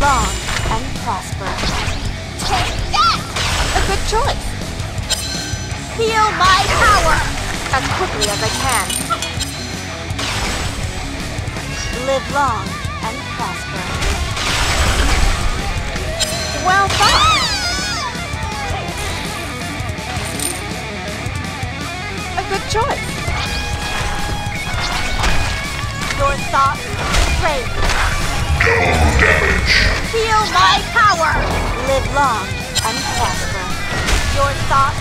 long and prosper. Take that! A good choice! Feel my power! As quickly as I can. Live long and prosper. Well thought! A good choice! Your thoughts, great! No damage. Feel my power. Live long and prosper. Your thoughts,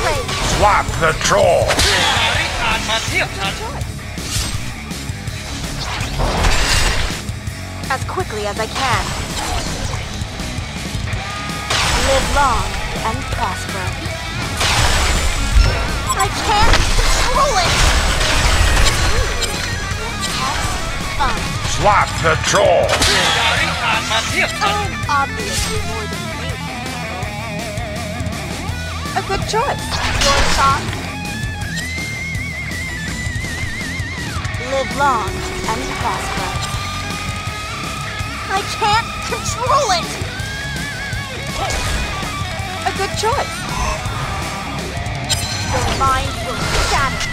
great. Swap the troll. As quickly as I can. Live long and prosper. I can't control it. Have fun. Swap the troll! Obviously more than me. A good choice. Your thoughts. Live long and prosper. I can't control it! A good choice. Your mind will shatter.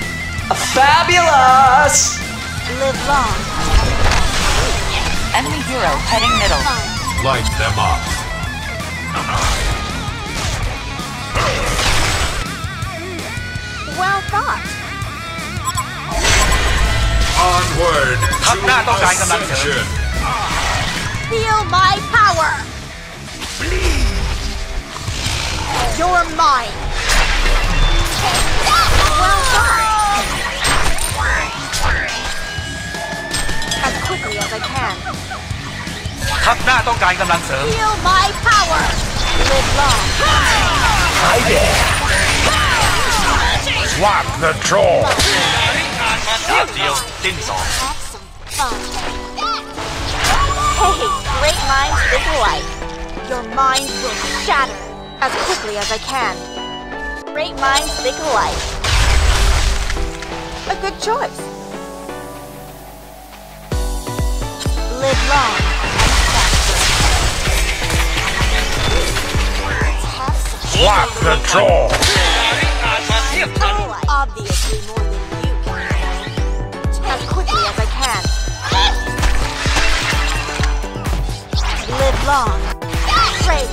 Fabulous! Live long. Enemy hero heading middle. Light them up. Well thought. Onward to ascension. Feel my power. Please. You're mine. Well thought. As quickly as I can. Feel my power! Live long! Hi there! Swap the troll! Have some fun! Hey, great minds think alike! Your mind will shatter! As quickly as I can! Great minds think alike! A good choice! Live long! Swap the troll! Obviously more than you can. As quickly as I can. Live long. Pray.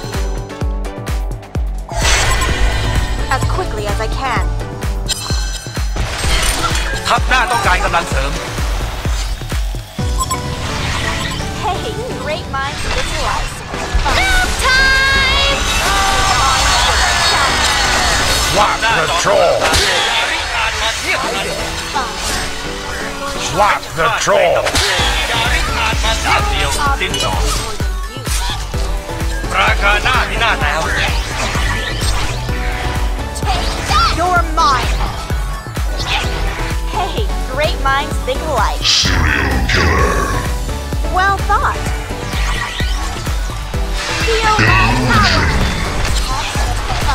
As quickly as I can. Hey, great minds visualize. Swap the troll! Swap the troll! You're mine! Hey, great minds think alike! Serial killer! Well thought! Feel my power!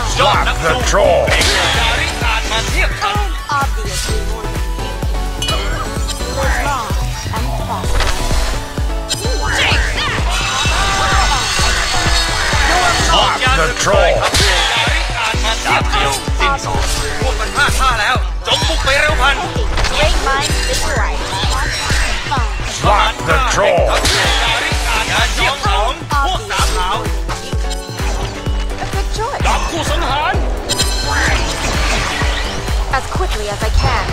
Stop the troll! Obviously more than you can. Live long and prosper. Stop the troll! Great minds think alike. Stop the troll! Obviously as quickly as I can.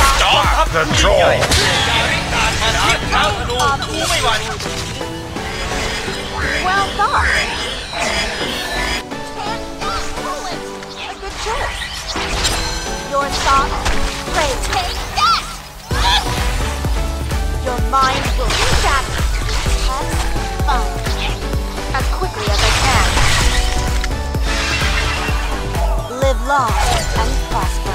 Stop the troll! Well thought! A good choice. Your thoughts, pray, take that! Your mind will be shattered. Have fun. As quickly as I can. Live long and prosper.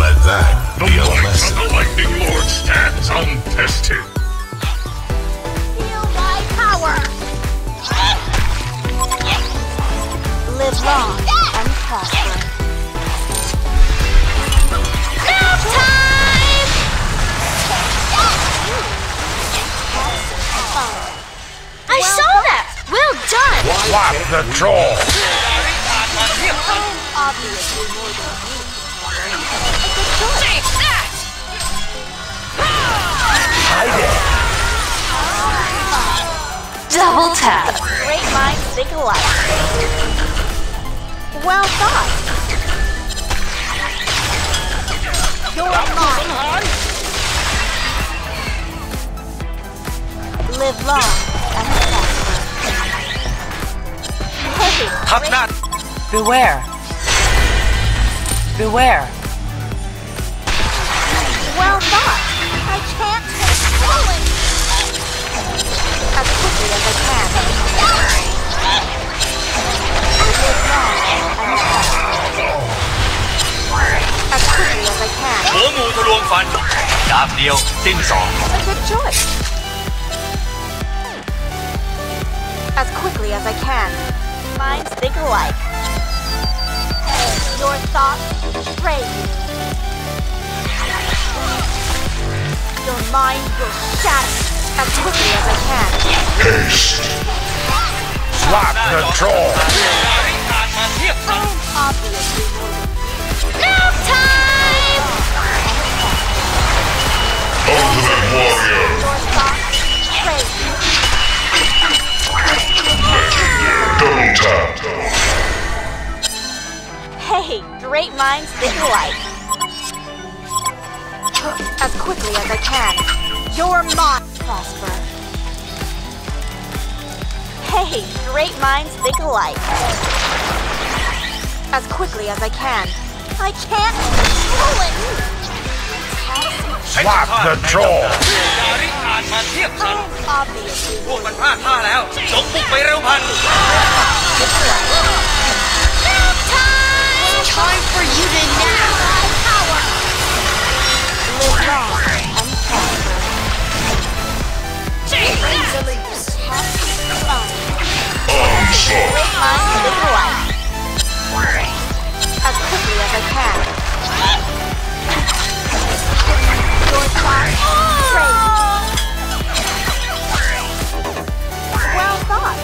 Let that be a lesson. The Lightning Lord stands untested. Feel my power. Live long and prosper. Now time! control. Obviously more than you. Take that! Hi there. Double tap. Great minds think alike. Well thought. You're mine. Live long and prosper. Hop not. Beware. Beware. Well thought. I can't control it. As quickly as I can. As quickly as I can. หัวงูทะลวงฟันดาบเดียวสิ้นสอง A good choice. As quickly as I can. Minds think alike. Your thoughts brave. Your mind will shatter as quickly as I can. Haste. Lock control. Obviously. Now time! Ultimate warrior. Your thoughts break. Legendary. Double tap. Hey, great minds think alike. As quickly as I can. Your mind prosper. Hey, great minds think alike. As quickly as I can. I can't control it. Lock control. Obviously. Time! Time for you to nap. As quickly as I can. Your thoughts brave. Well thought.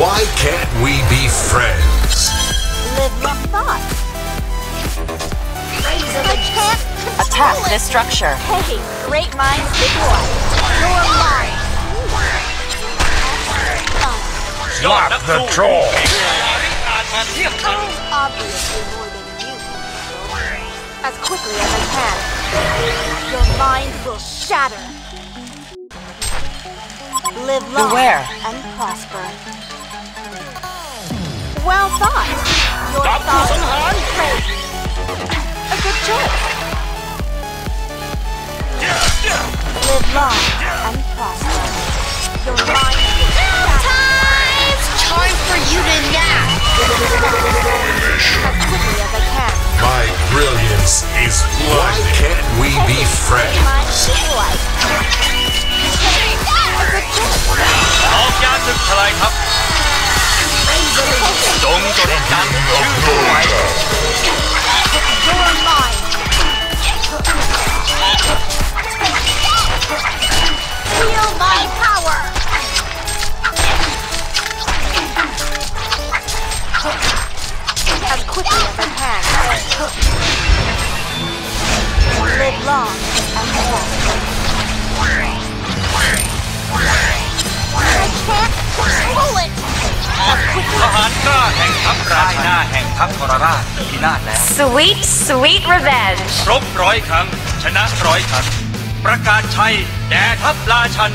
Why can't we be friends? Live my thoughts. I can't control it. Attack this structure. Hey, great minds think alike. Your mind. Lock the troll. Obviously more than you. As quickly as I can. Your mind will shatter. Live long and prosper. Well thought. Your thoughts are great. A good choice. Live long and prosper. Your mind will shatter. Time for you to nap. As quickly as I can. My brilliance is blinding. Why can't we be friends? Feel my power. As quickly as I can. Live long and prosper. I can't control it. As quickly as I can. Sweet, sweet revenge. รบร้อยครั้งชนะร้อยครั้งประกาศชัยแด่ทัพราชัน